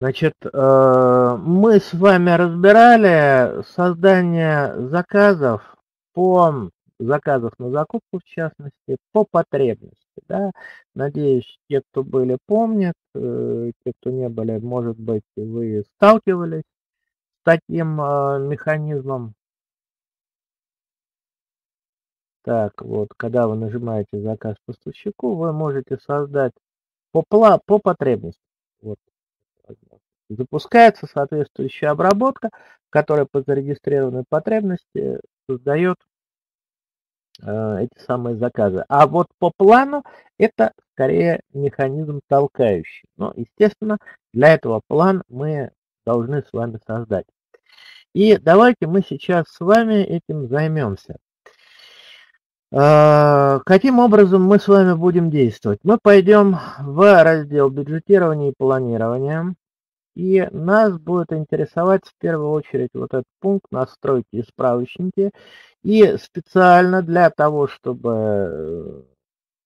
Значит, мы с вами разбирали создание заказов по заказов на закупку, в частности, по потребности. Да? Надеюсь, те, кто были, помнят, те, кто не были, может быть, вы сталкивались с таким механизмом. Так, вот, когда вы нажимаете заказ поставщику, вы можете создать по потребности. Вот. Запускается соответствующая обработка, которая по зарегистрированной потребности создает эти самые заказы. А вот по плану это скорее механизм толкающий. Но, естественно, для этого план мы должны с вами создать. И давайте мы сейчас с вами этим займемся. Каким образом мы с вами будем действовать? Мы пойдем в раздел бюджетирования и планирования. И нас будет интересовать в первую очередь вот этот пункт «Настройки и справочники». И специально для того, чтобы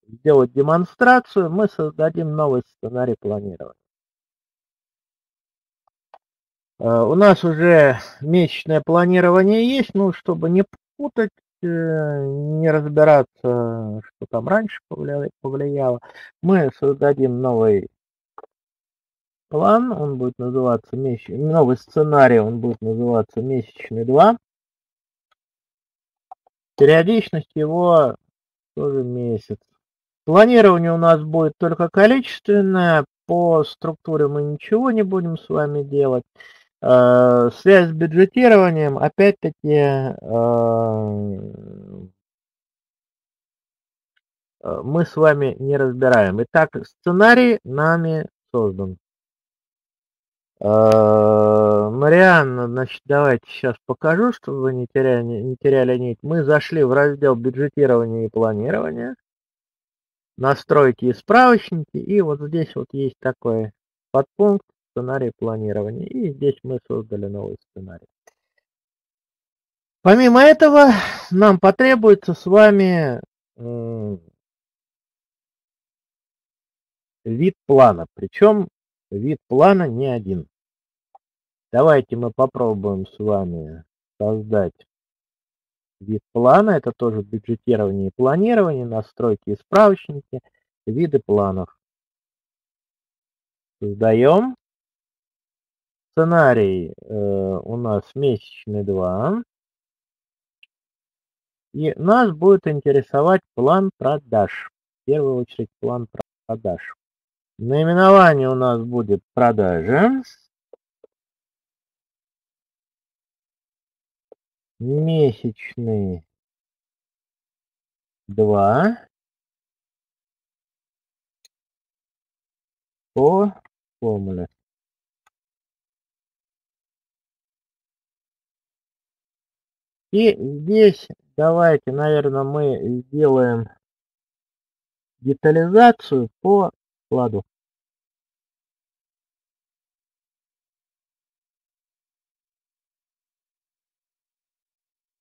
сделать демонстрацию, мы создадим новый сценарий планирования. У нас уже месячное планирование есть, но чтобы не путать, не разбираться, что там раньше повлияло, мы создадим новый план, он будет называться новый сценарий, он будет называться месячный 2. Периодичность его тоже месяц. Планирование у нас будет только количественное, по структуре мы ничего не будем с вами делать. Связь с бюджетированием, опять-таки, мы с вами не разбираем. Итак, сценарий нами создан. Марианна, значит, давайте сейчас покажу, чтобы вы не теряли нить. Мы зашли в раздел бюджетирования и планирования, настройки и справочники, и вот здесь вот есть такой подпункт. Сценарий планирования, и здесь мы создали новый сценарий. Помимо этого нам потребуется с вами вид плана, причем вид плана не один. Давайте мы попробуем с вами создать вид плана, это тоже бюджетирование и планирование, настройки и справочники, виды планов. Создаем. Сценарий у нас месячный 2. И нас будет интересовать план продаж. В первую очередь план продаж. Наименование у нас будет продажи. Месячный 2. По формуле. И здесь давайте, наверное, мы сделаем детализацию по складу.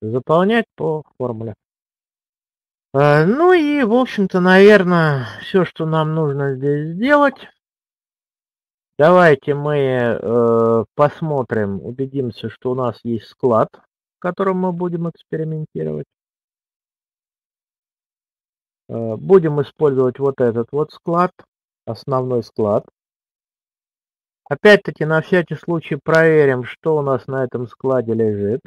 Заполнять по формуле. Ну и, в общем-то, наверное, все, что нам нужно здесь сделать. Давайте мы посмотрим, убедимся, что у нас есть склад, которым мы будем экспериментировать. Будем использовать вот этот вот склад, основной склад. Опять-таки на всякий случай проверим, что у нас на этом складе лежит.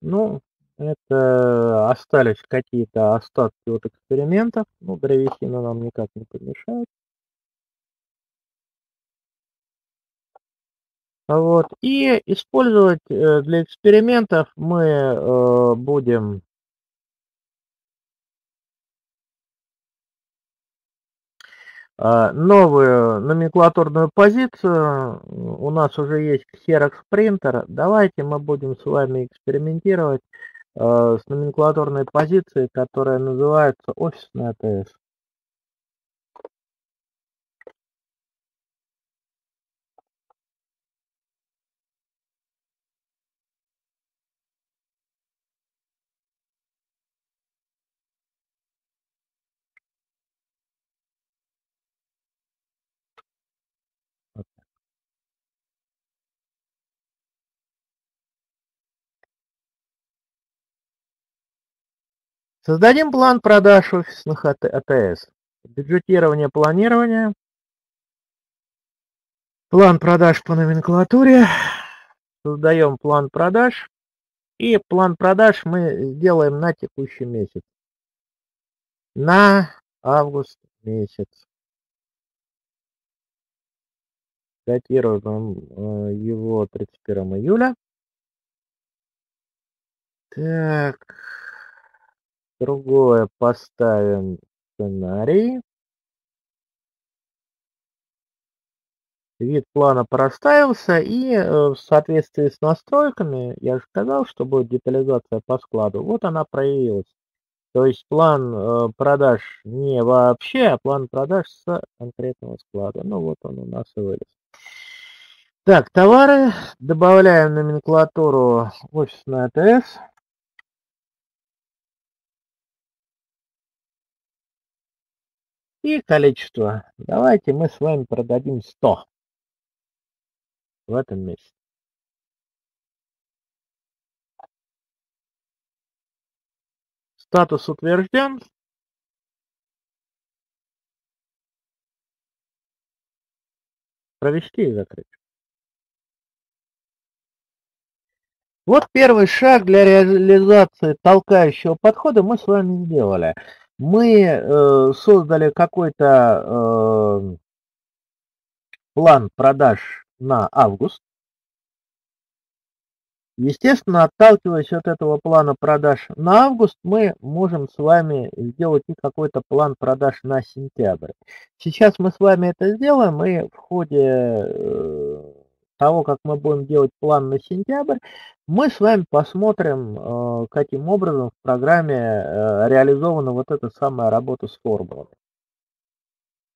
Ну, это остались какие-то остатки от экспериментов. Ну, древесина нам никак не помешает. Вот. И использовать для экспериментов мы будем новую номенклатурную позицию. У нас уже есть Xerox принтер. Давайте мы будем с вами экспериментировать с номенклатурной позицией, которая называется офисная АТС. Создадим план продаж офисных АТС. Бюджетирование, планирование. План продаж по номенклатуре. Создаем план продаж. И план продаж мы сделаем на текущий месяц. На август месяц. Датируем его 31 июля. Так. Другое поставим сценарий. Вид плана проставился, и в соответствии с настройками, я же сказал, что будет детализация по складу, вот она проявилась. То есть план продаж не вообще, а план продаж с конкретного склада. Ну вот он у нас и вылез. Так, товары. Добавляем номенклатуру офисный АТС. И количество. Давайте мы с вами продадим 100 в этом месяце. Статус утвержден. Провести и закрыть. Вот первый шаг для реализации толкающего подхода мы с вами сделали. Мы создали какой-то план продаж на август. Естественно, отталкиваясь от этого плана продаж на август, мы можем с вами сделать и какой-то план продаж на сентябрь. Сейчас мы с вами это сделаем, и в ходе того, как мы будем делать план на сентябрь, мы с вами посмотрим, каким образом в программе реализована вот эта самая работа с формулами.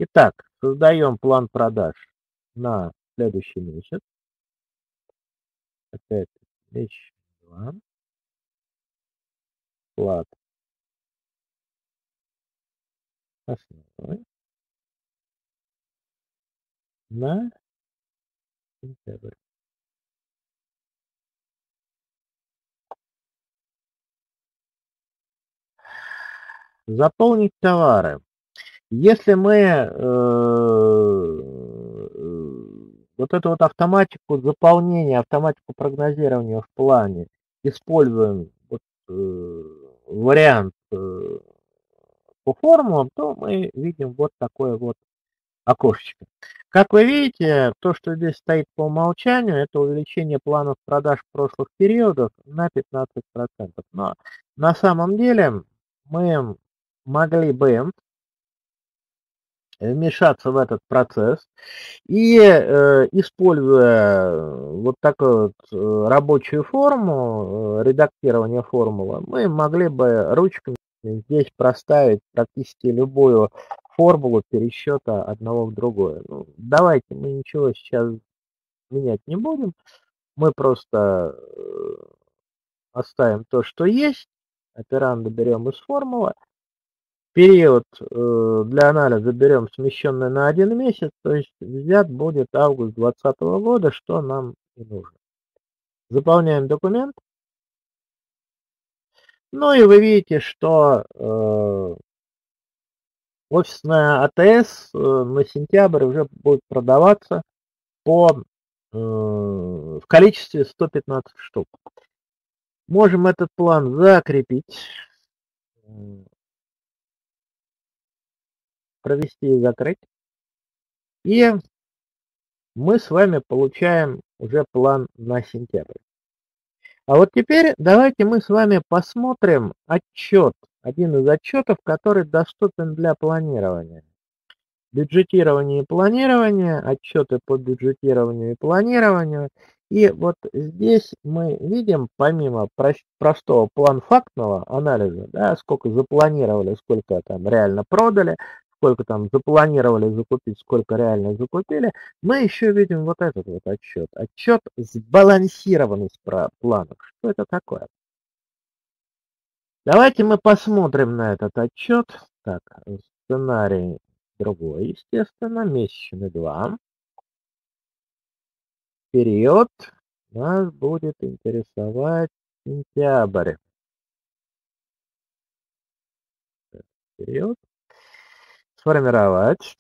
Итак, создаем план продаж на следующий месяц. Опять. Склад. Основной. На сентябрь. Заполнить товары. Если мы вот эту вот автоматику заполнения, автоматику прогнозирования в плане используем вот, вариант по формулам, то мы видим вот такое вот окошечко. Как вы видите, то, что здесь стоит по умолчанию, это увеличение планов продаж прошлых периодов на 15%. Но на самом деле мы могли бы вмешаться в этот процесс и, используя вот такую вот рабочую форму, редактирование формулы, мы могли бы ручками здесь проставить практически любую формулу пересчета одного в другое. Ну, давайте мы ничего сейчас менять не будем, мы просто оставим то, что есть, операндо берем из формулы. Период для анализа берем смещенный на 1 месяц, то есть взят будет август 2020 года, что нам и нужно. Заполняем документ. Ну и вы видите, что офисная АТС на сентябрь уже будет продаваться в количестве 115 штук. Можем этот план закрепить. Провести и закрыть. И мы с вами получаем уже план на сентябрь. А вот теперь давайте мы с вами посмотрим отчет, один из отчетов, который доступен для планирования. Бюджетирование и планирование, отчеты по бюджетированию и планированию. И вот здесь мы видим, помимо простого план-фактного анализа, да, сколько запланировали, сколько там реально продали, сколько там запланировали закупить, сколько реально закупили, мы еще видим вот этот вот отчет. Отчет сбалансированность планов. Что это такое? Давайте мы посмотрим на этот отчет. Так, сценарий другой, естественно, месячный 2. Период нас будет интересовать сентябрь. период, сформировать.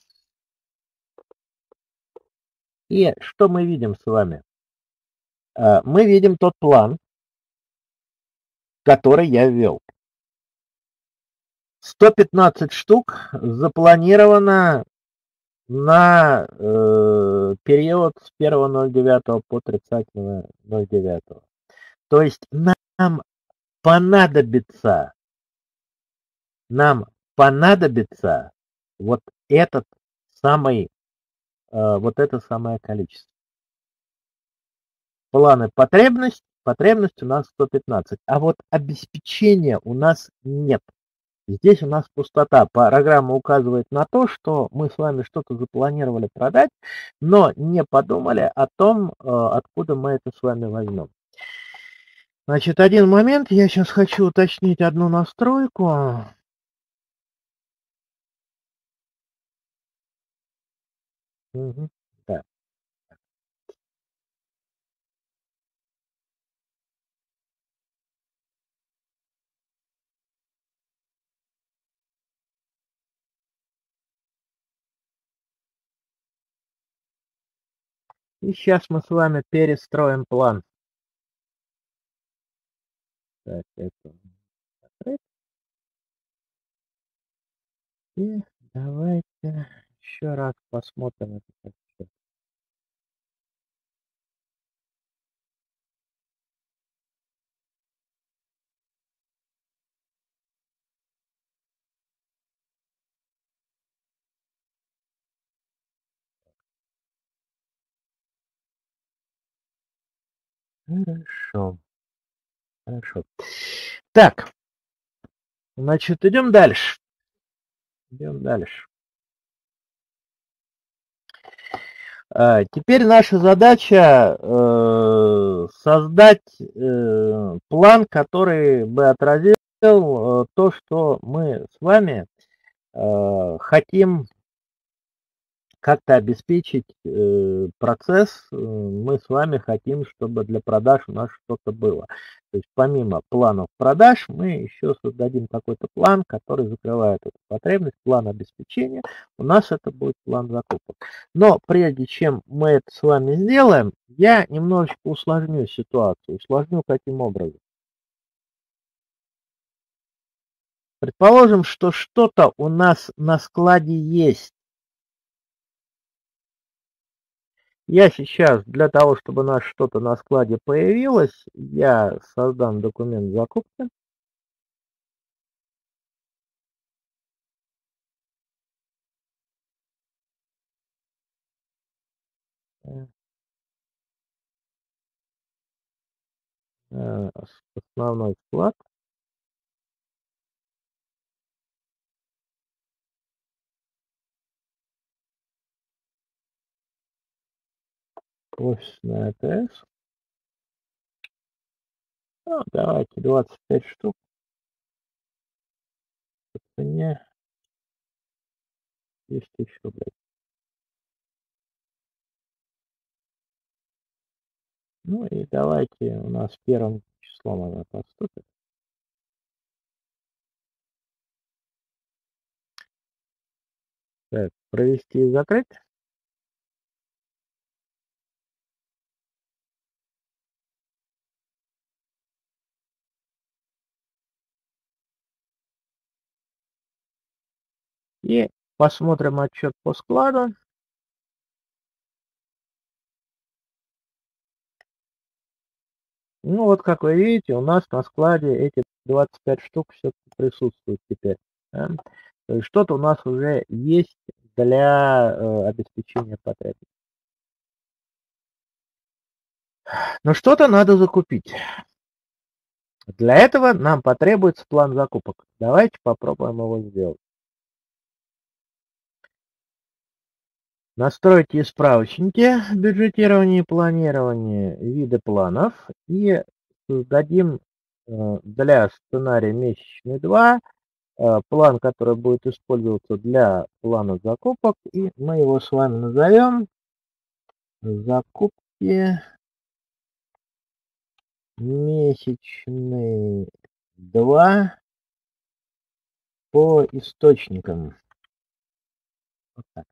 И что мы видим с вами? Мы видим тот план, который я ввел. 115 штук запланировано на период с 1.09 по 30.09. То есть нам понадобится вот это самое количество. Планы потребность у нас 115, а вот обеспечения у нас нет. Здесь у нас пустота. Программа указывает на то, что мы с вами что-то запланировали продать, но не подумали о том, откуда мы это с вами возьмем. Значит, один момент. Я сейчас хочу уточнить одну настройку. Угу. Да. И сейчас мы с вами перестроим план. Так, это. И давайте еще раз посмотрим это. Хорошо. Хорошо. Так, значит, идем дальше. Идем дальше. Теперь наша задача создать план, который бы отразил то, что мы с вами хотим как-то обеспечить процесс. Мы с вами хотим, чтобы для продаж у нас что-то было. То есть помимо планов продаж мы еще создадим какой-то план, который закрывает эту потребность, план обеспечения. У нас это будет план закупок. Но прежде чем мы это с вами сделаем, я немножечко усложню ситуацию. Усложню каким образом? Предположим, что что-то у нас на складе есть. Я сейчас, для того, чтобы у нас что-то на складе появилось, я создам документ закупки. Основной склад. Офисная АТС. Ну, давайте 25 штук. По цене 10 000 рублей. Ну и давайте у нас первым числом она поступит. Так, провести и закрыть. И посмотрим отчет по складу. Ну вот, как вы видите, у нас на складе эти 25 штук все-таки присутствуют теперь. Да? То есть что-то у нас уже есть для обеспечения потребностей. Но что-то надо закупить. Для этого нам потребуется план закупок. Давайте попробуем его сделать. Настройте справочники бюджетирования и планирования, виды планов, и создадим для сценария месячный 2 план, который будет использоваться для плана закупок, и мы его с вами назовем закупки месячный 2 по источникам. Вот так.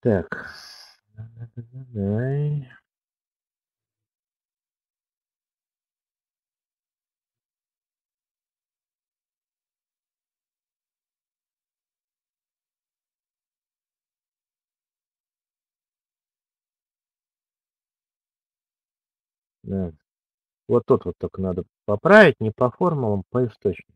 Так. Давай. Да. Вот тут вот только надо поправить, не по формулам, по источникам.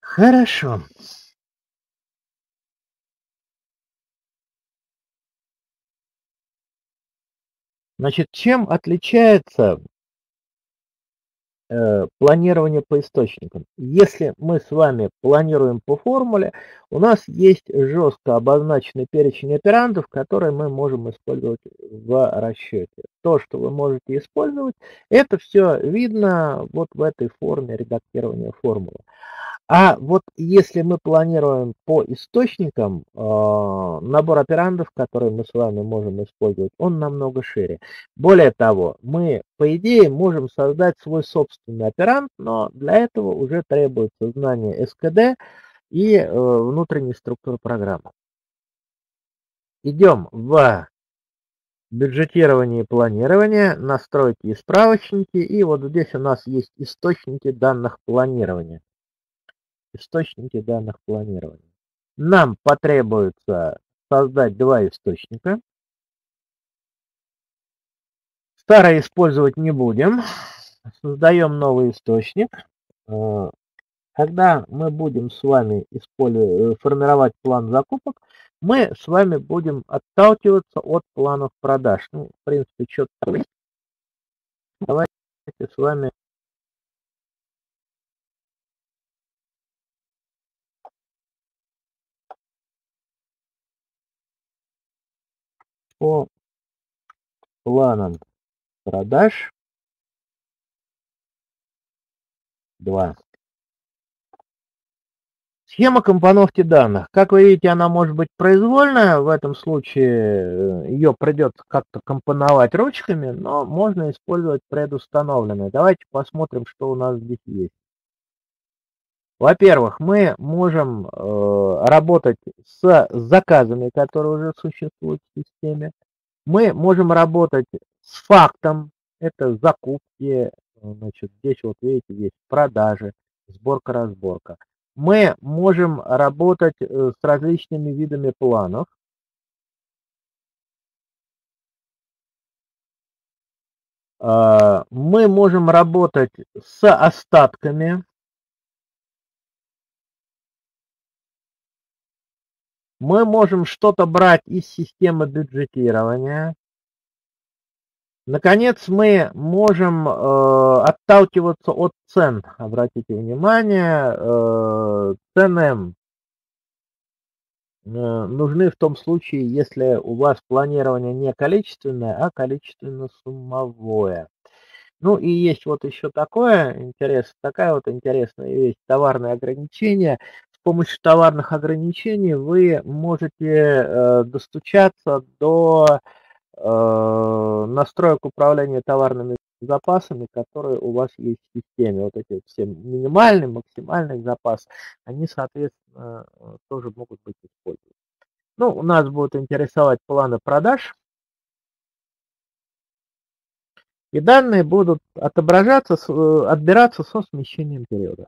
Хорошо. Значит, чем отличается планирование по источникам? Если мы с вами планируем по формуле, у нас есть жестко обозначенный перечень операндов, которые мы можем использовать в расчете. То, что вы можете использовать, это все видно вот в этой форме редактирования формулы. А вот если мы планируем по источникам, набор операндов, которые мы с вами можем использовать, он намного шире. Более того, мы, по идее, можем создать свой собственный операнд, но для этого уже требуется знание СКД и внутренней структуры программы. Идем в бюджетирование и планирование, настройки и справочники, и вот здесь у нас есть источники данных планирования. Источники данных планирования. Нам потребуется создать два источника. Старый использовать не будем. Создаем новый источник. Когда мы будем с вами формировать план закупок, мы с вами будем отталкиваться от планов продаж. Ну, в принципе, четко. Давайте с вами... по планам продаж 2. Схема компоновки данных. Как вы видите, она может быть произвольная. В этом случае ее придется как-то компоновать ручками, но можно использовать предустановленные. Давайте посмотрим, что у нас здесь есть. Во-первых, мы можем работать с заказами, которые уже существуют в системе. Мы можем работать с фактом, это закупки, значит, здесь вот видите, есть продажи, сборка, разборка. Мы можем работать с различными видами планов. Мы можем работать с остатками. Мы можем что-то брать из системы бюджетирования. Наконец, мы можем отталкиваться от цен. Обратите внимание, цены нужны в том случае, если у вас планирование не количественное, а количественно-суммовое. Ну и есть вот еще такая вот интересная вещь, товарные ограничения. С помощью товарных ограничений вы можете достучаться до настроек управления товарными запасами, которые у вас есть в системе. Вот эти все минимальные, максимальные запасы, они, соответственно, тоже могут быть использованы. Ну, у нас будут интересовать планы продаж. И данные будут отбираться со смещением периода.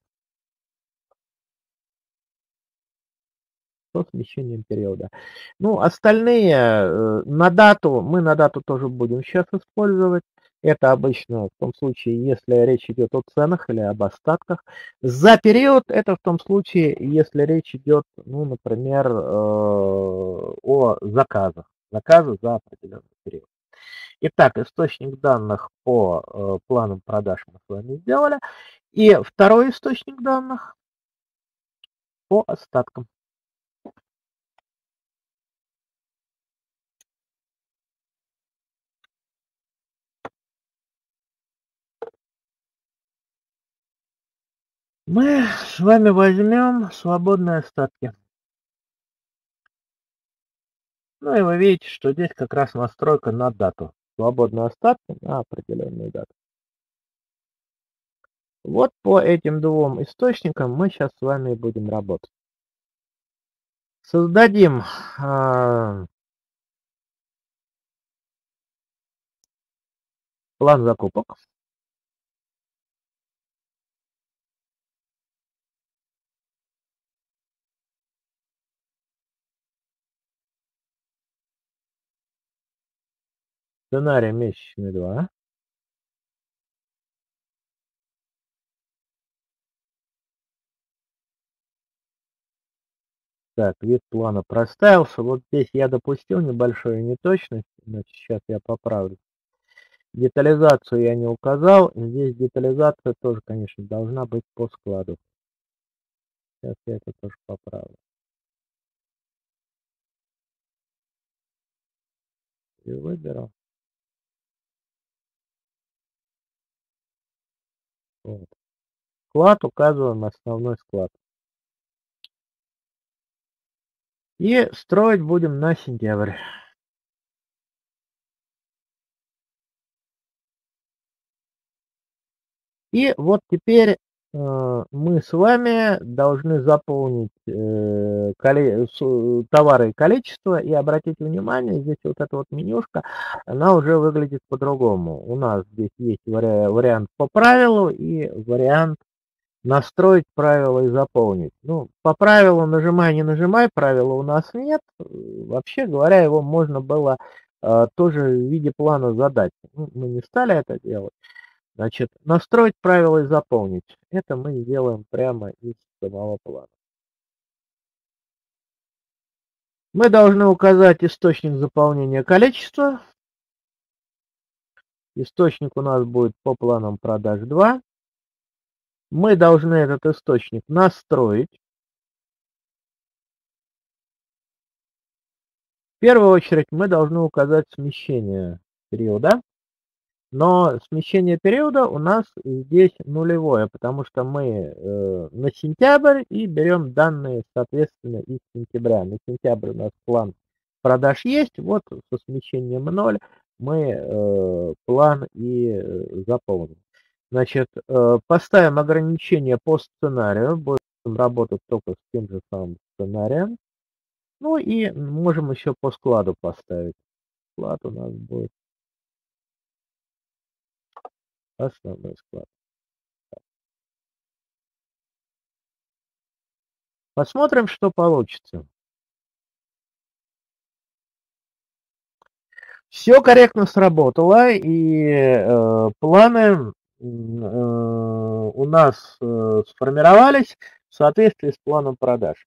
Со смещением периода. Ну, остальные на дату тоже будем сейчас использовать. Это обычно в том случае, если речь идет о ценах или об остатках. За период это в том случае, если речь идет, ну, например, о заказах. Заказы за определенный период. Итак, источник данных по планам продаж мы с вами сделали. И второй источник данных по остаткам. Мы с вами возьмем свободные остатки. Ну и вы видите, что здесь как раз настройка на дату. Свободные остатки на определенную дату. Вот по этим двум источникам мы сейчас с вами будем работать. Создадим план закупок. Сценарий месячный 2. Так, вид плана проставился. Вот здесь я допустил небольшую неточность. Значит, сейчас я поправлю. Детализацию я не указал. Здесь детализация тоже, конечно, должна быть по складу. Сейчас я это тоже поправлю. И выберу. Вот. Склад указываем, основной склад. И строить будем на сентябрь. И вот теперь мы с вами должны заполнить товары и количество. И обратите внимание, здесь вот эта вот менюшка, она уже выглядит по-другому. У нас здесь есть вариант по правилу и вариант настроить правила и заполнить. Ну, по правилу нажимай, не нажимай, правила у нас нет. Вообще говоря, его можно было тоже в виде плана задать. Ну, мы не стали это делать. Значит, настроить правила и заполнить. Это мы сделаем прямо из самого плана. Мы должны указать источник заполнения количества. Источник у нас будет по планам продаж 2. Мы должны этот источник настроить. В первую очередь мы должны указать смещение периода. Но смещение периода у нас здесь нулевое, потому что мы на сентябрь и берем данные, соответственно, из сентября. На сентябрь у нас план продаж есть, вот со смещением 0 мы план и заполним. Значит, поставим ограничение по сценарию, будем работать только с тем же самым сценарием. Ну и можем еще по складу поставить. Склад у нас будет. Основной склад. Посмотрим, что получится. Все корректно сработало, и планы у нас сформировались в соответствии с планом продаж.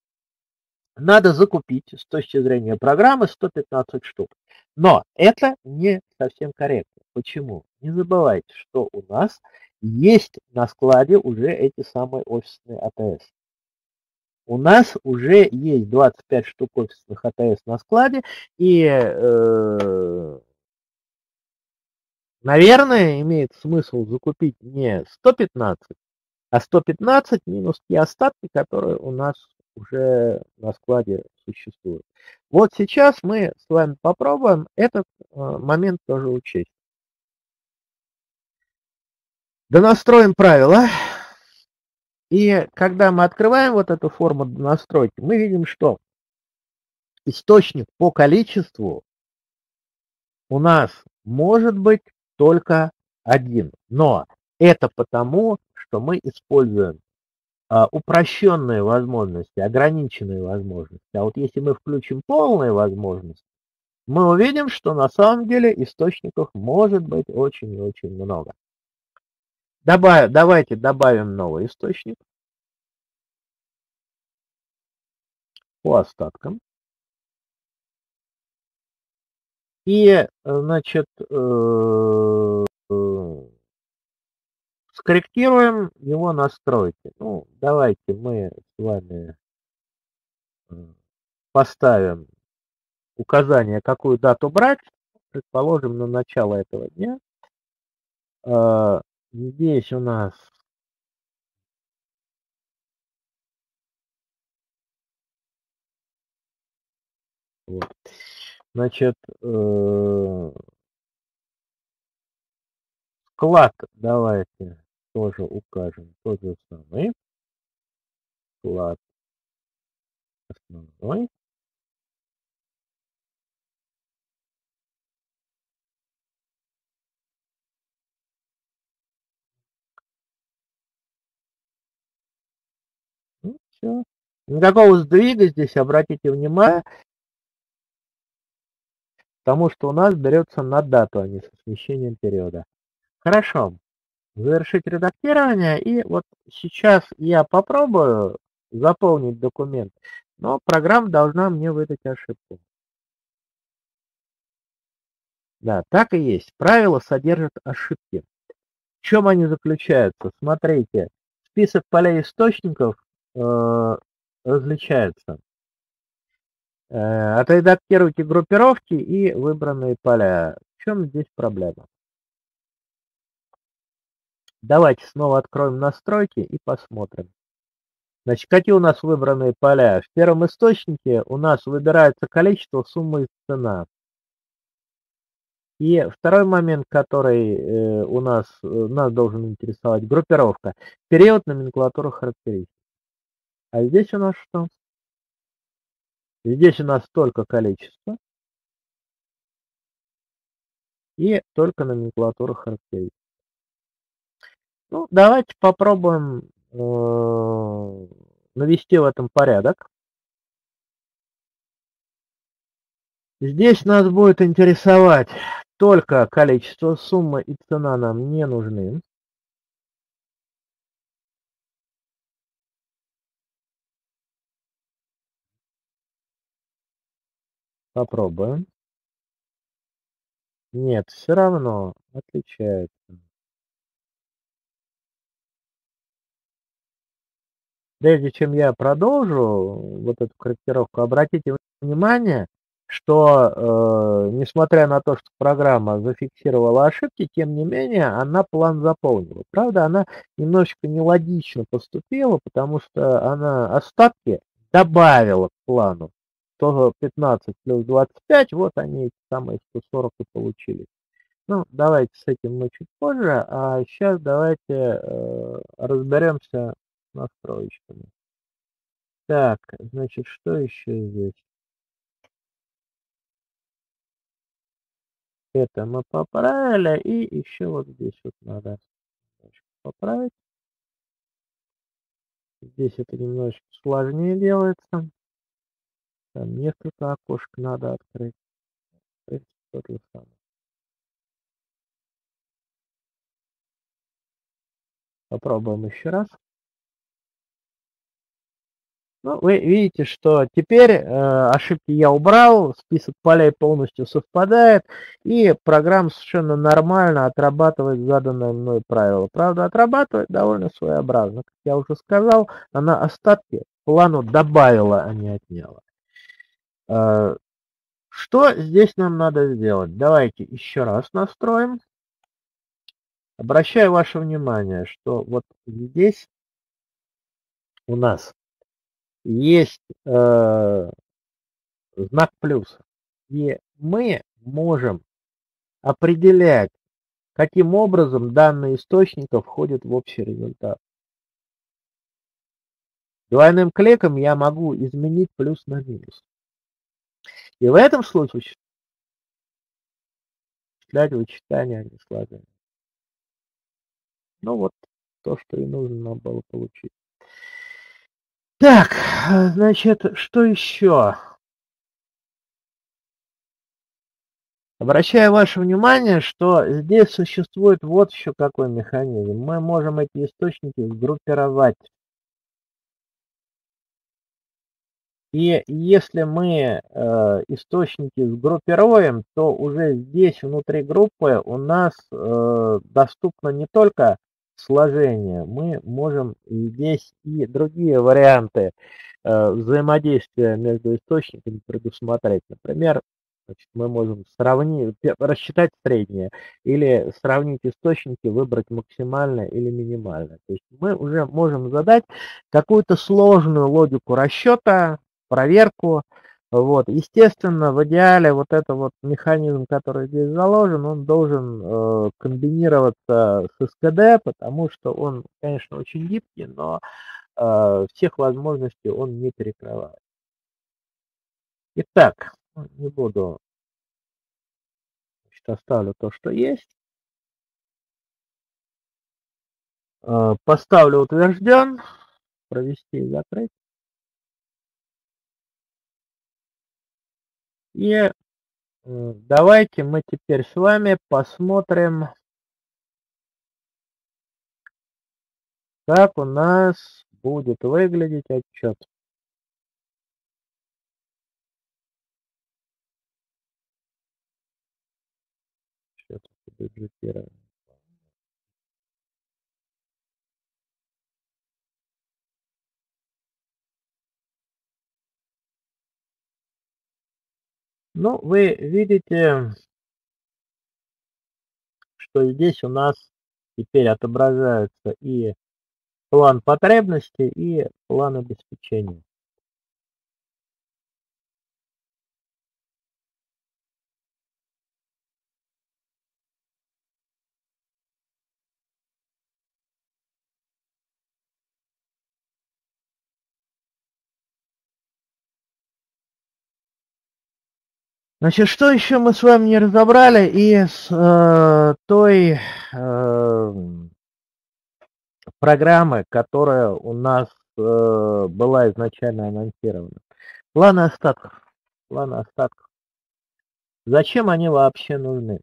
Надо закупить с точки зрения программы 115 штук. Но это не совсем корректно. Почему? Не забывайте, что у нас есть на складе уже эти самые офисные АТС. У нас уже есть 25 штук офисных АТС на складе, и, наверное, имеет смысл закупить не 115, а 115 минус те остатки, которые у нас уже на складе существуют. Вот сейчас мы с вами попробуем этот момент тоже учесть. Донастроим правила. И когда мы открываем вот эту форму донастройки, мы видим, что источник по количеству у нас может быть только один. Но это потому, что мы используем упрощенные возможности, ограниченные возможности. А вот если мы включим полные возможности, мы увидим, что на самом деле источников может быть очень и очень много. Давайте добавим новый источник по остаткам. И, значит, скорректируем его настройки. Ну, давайте мы с вами поставим указание, какую дату брать. Предположим, на начало этого дня. Здесь у нас Вот. Значит, склад давайте тоже укажем. Тот же самый. Склад основной. Ну, все. Никакого сдвига здесь, обратите внимание, потому что у нас берется на дату, а не со смещением периода. Хорошо. Завершить редактирование. И вот сейчас я попробую заполнить документ, но программа должна мне выдать ошибку. Да, так и есть. Правила содержат ошибки. В чем они заключаются? Смотрите, список полей источников различается. Отредактируйте группировки и выбранные поля. В чем здесь проблема? Давайте снова откроем настройки и посмотрим. Значит, какие у нас выбранные поля? В первом источнике у нас выбирается количество, сумма и цена. И второй момент, который нас должен интересовать, группировка. Период, номенклатура, характеристик. А здесь у нас что? Здесь у нас только количество и только номенклатура характеристик. Ну, давайте попробуем навести в этом порядок. Здесь нас будет интересовать только количество, сумма и цена нам не нужны. Попробуем. Нет, все равно отличается. Прежде чем я продолжу вот эту корректировку, обратите внимание, что несмотря на то, что программа зафиксировала ошибки, тем не менее она план заполнила. Правда, она немножечко нелогично поступила, потому что она остатки добавила к плану. Тоже 15 плюс 25, вот они эти самые 140 и получились. Ну, давайте с этим мы чуть позже, а сейчас давайте разберемся с настройками. Так, значит, что еще здесь? Это мы поправили, и еще вот здесь вот надо поправить. Здесь это немножечко сложнее делается. Там несколько окошек надо открыть. То же самое. Попробуем еще раз. Ну, вы видите, что теперь ошибки я убрал, список полей полностью совпадает, и программа совершенно нормально отрабатывает заданное мной правило. Правда, отрабатывает довольно своеобразно. Как я уже сказал, она остатки плану добавила, а не отняла. Что здесь нам надо сделать? Давайте еще раз настроим. Обращаю ваше внимание, что вот здесь у нас есть знак плюс. И мы можем определять, каким образом данные источника входят в общий результат. Двойным кликом я могу изменить плюс на минус. И в этом случае вычитание, а не сложение. Ну вот то, что и нужно нам было получить. Так, значит, что еще? Обращаю ваше внимание, что здесь существует вот еще какой механизм. Мы можем эти источники сгруппировать. И если мы источники сгруппируем, то уже здесь внутри группы у нас доступно не только сложение, мы можем здесь и другие варианты взаимодействия между источниками предусмотреть. Например, значит, мы можем сравнить, рассчитать среднее или сравнить источники, выбрать максимальное или минимальное. То есть мы уже можем задать какую-то сложную логику расчета, проверку Вот. Естественно, в идеале вот этот вот механизм, который здесь заложен, он должен комбинироваться с СКД, потому что он, конечно, очень гибкий, но всех возможностей он не перекрывает. Итак, не буду, значит, оставлю то, что есть. Поставлю утвержден, провести и закрыть. И давайте мы теперь с вами посмотрим, как у нас будет выглядеть отчет. Что-то бюджетирование. Ну, вы видите, что здесь у нас теперь отображаются и план потребностей, и план обеспечения. Значит, что еще мы с вами не разобрали из той программы, которая у нас была изначально анонсирована. Планы остатков. Планы остатков. Зачем они вообще нужны?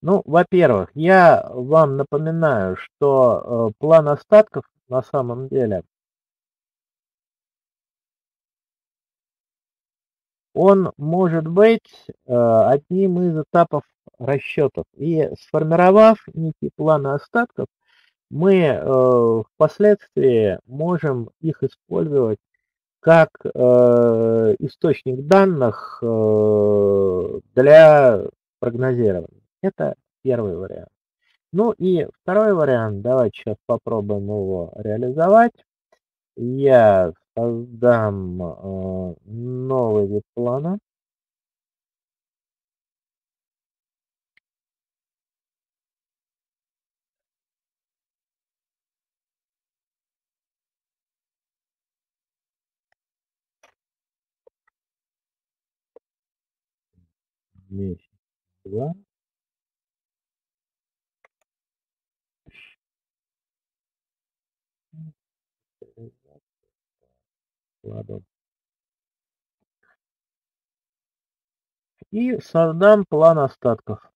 Ну, во-первых, я вам напоминаю, что план остатков на самом деле он может быть одним из этапов расчетов. И сформировав некие планы остатков, мы впоследствии можем их использовать как источник данных для прогнозирования. Это первый вариант. Ну и второй вариант, давайте сейчас попробуем его реализовать. Я создам новый вид плана. Здесь 2. Ладно. И создам план остатков.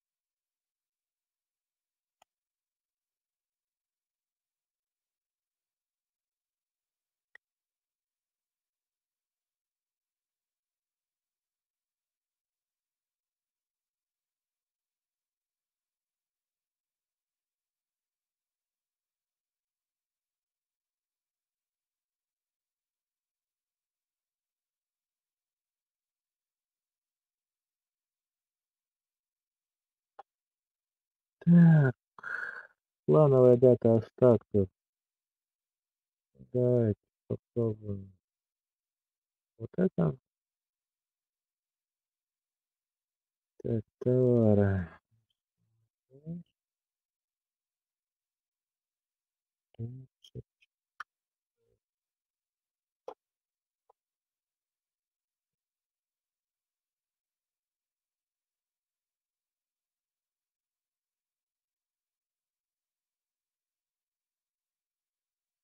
Так, плановая дата остатков. Давайте попробуем вот это. Так, товары.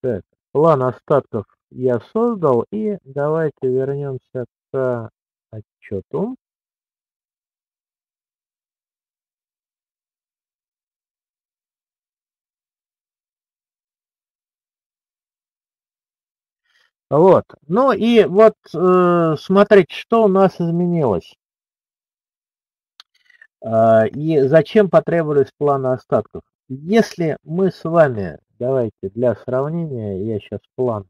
Так, план остатков я создал, и давайте вернемся к отчету. Вот, ну и вот смотрите, что у нас изменилось. И зачем потребовались планы остатков. Если мы с вами, давайте для сравнения, я сейчас план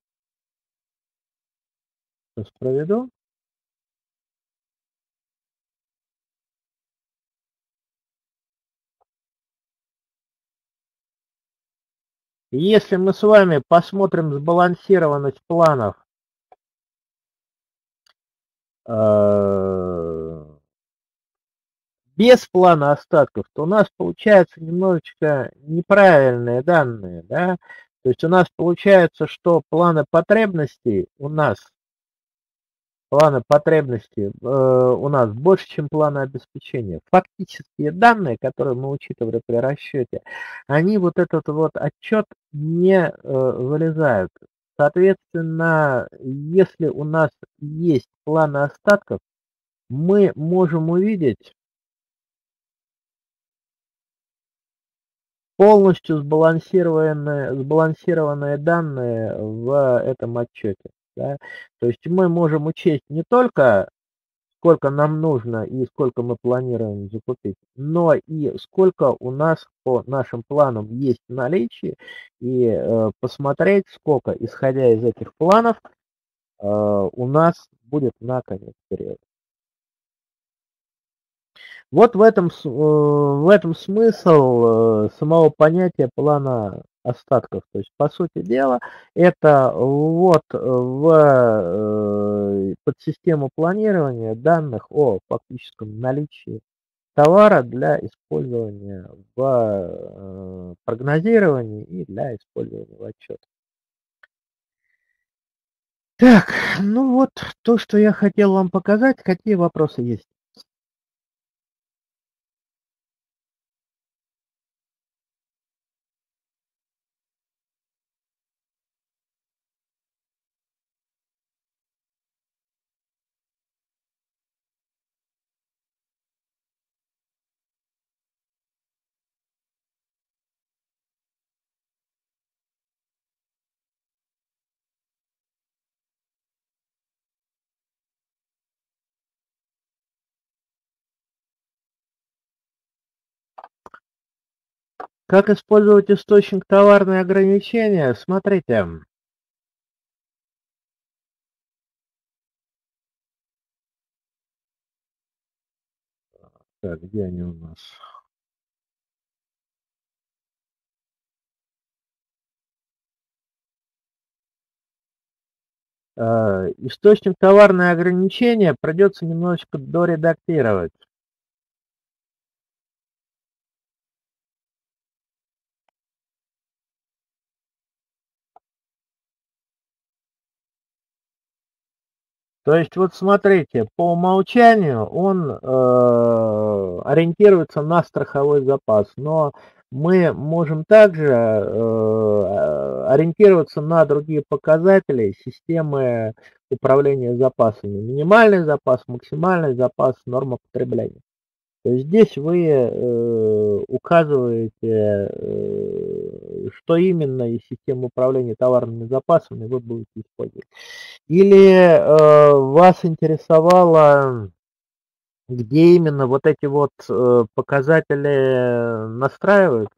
проведу. Если мы с вами посмотрим сбалансированность планов без плана остатков, то у нас получается немножечко неправильные данные, да? То есть у нас получается, что планы потребностей у нас больше, чем планы обеспечения. Фактические данные, которые мы учитывали при расчете, они вот этот вот отчет не вылезают. Соответственно, если у нас есть планы остатков, мы можем увидеть полностью сбалансированные данные в этом отчете. Да? То есть мы можем учесть не только сколько нам нужно и сколько мы планируем закупить, но и сколько у нас по нашим планам есть в наличии, и посмотреть, сколько, исходя из этих планов, у нас будет на конец периода. Вот в этом смысл самого понятия плана остатков. То есть, по сути дела, это вот в подсистему планирования данных о фактическом наличии товара для использования в прогнозировании и для использования в отчетах. Так, ну вот то, что я хотел вам показать. Какие вопросы есть? Как использовать источник товарные ограничения? Смотрите. Так, где они у нас? Источник товарные ограничения придется немножечко доредактировать. То есть, вот смотрите, по умолчанию он ориентируется на страховой запас, но мы можем также ориентироваться на другие показатели системы управления запасами. Минимальный запас, максимальный запас, норма потребления. То есть здесь вы указываете, что именно из системы управления товарными запасами вы будете использовать. Или вас интересовало, где именно вот эти вот показатели настраивают?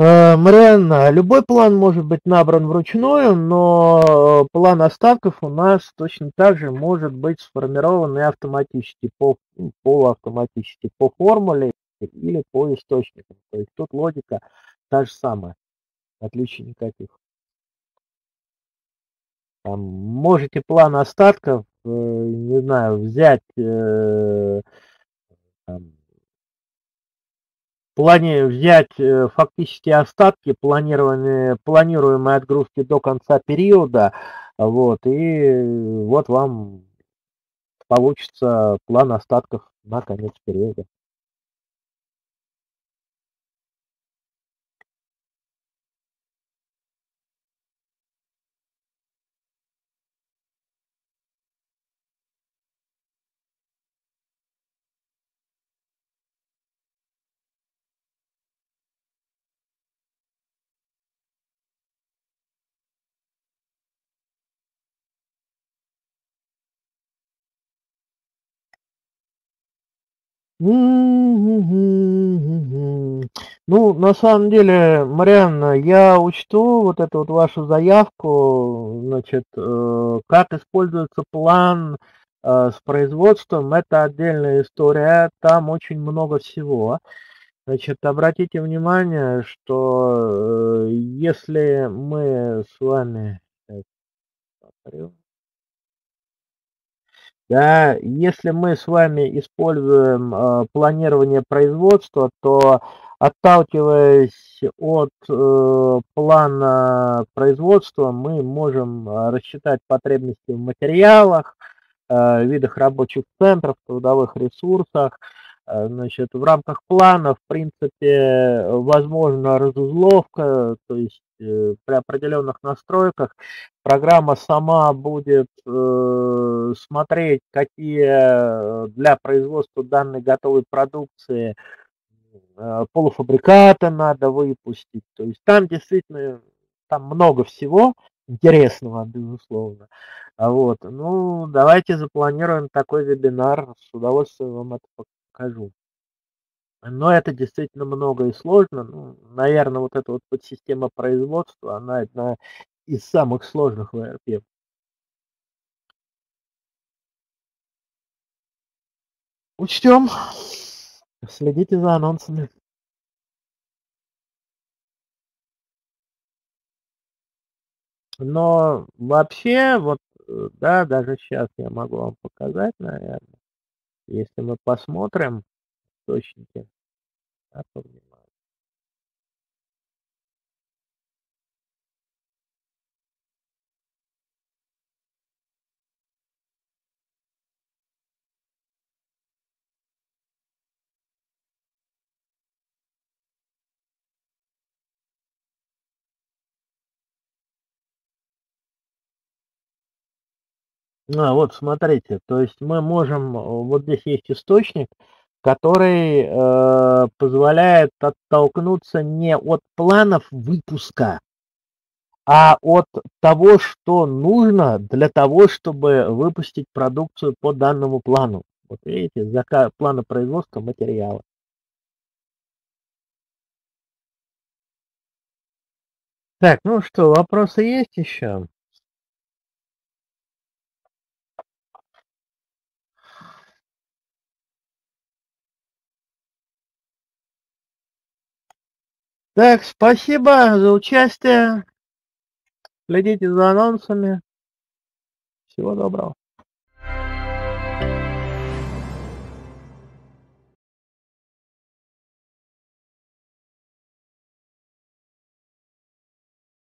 Марианна, любой план может быть набран вручную, но план остатков у нас точно так же может быть сформирован и автоматически, полуавтоматически, по формуле или по источникам. То есть тут логика та же самая, отличий никаких. Там можете план остатков, не знаю, взять... В плане взять фактически остатки, планируемые отгрузки до конца периода, вот, и вот вам получится план остатков на конец периода. Ну, на самом деле, Марианна, я учту вот эту вот вашу заявку, значит, как используется план с производством, это отдельная история, там очень много всего. Значит, обратите внимание, что если мы с вами... Сейчас, смотрю. Да, если мы с вами используем планирование производства, то, отталкиваясь от плана производства, мы можем рассчитать потребности в материалах, видах рабочих центров, трудовых ресурсах. Значит, в рамках плана, в принципе, возможна разузловка, то есть при определенных настройках программа сама будет смотреть, какие для производства данной готовой продукции полуфабрикаты надо выпустить. То есть там действительно там много всего интересного, безусловно. Вот. Ну, давайте запланируем такой вебинар, с удовольствием вам это покажу. Но это действительно много и сложно. Ну, наверное, вот эта вот подсистема производства, она одна из самых сложных в ERP. Учтем. Следите за анонсами. Но вообще, вот, да, даже сейчас я могу вам показать, наверное. Если мы посмотрим источники, да, вот смотрите, то есть мы можем, вот здесь есть источник, который позволяет оттолкнуться не от планов выпуска, а от того, что нужно для того, чтобы выпустить продукцию по данному плану. Вот видите, заказ, плана производства материала. Так, ну что, вопросы есть еще? Так, спасибо за участие. Следите за анонсами. Всего доброго.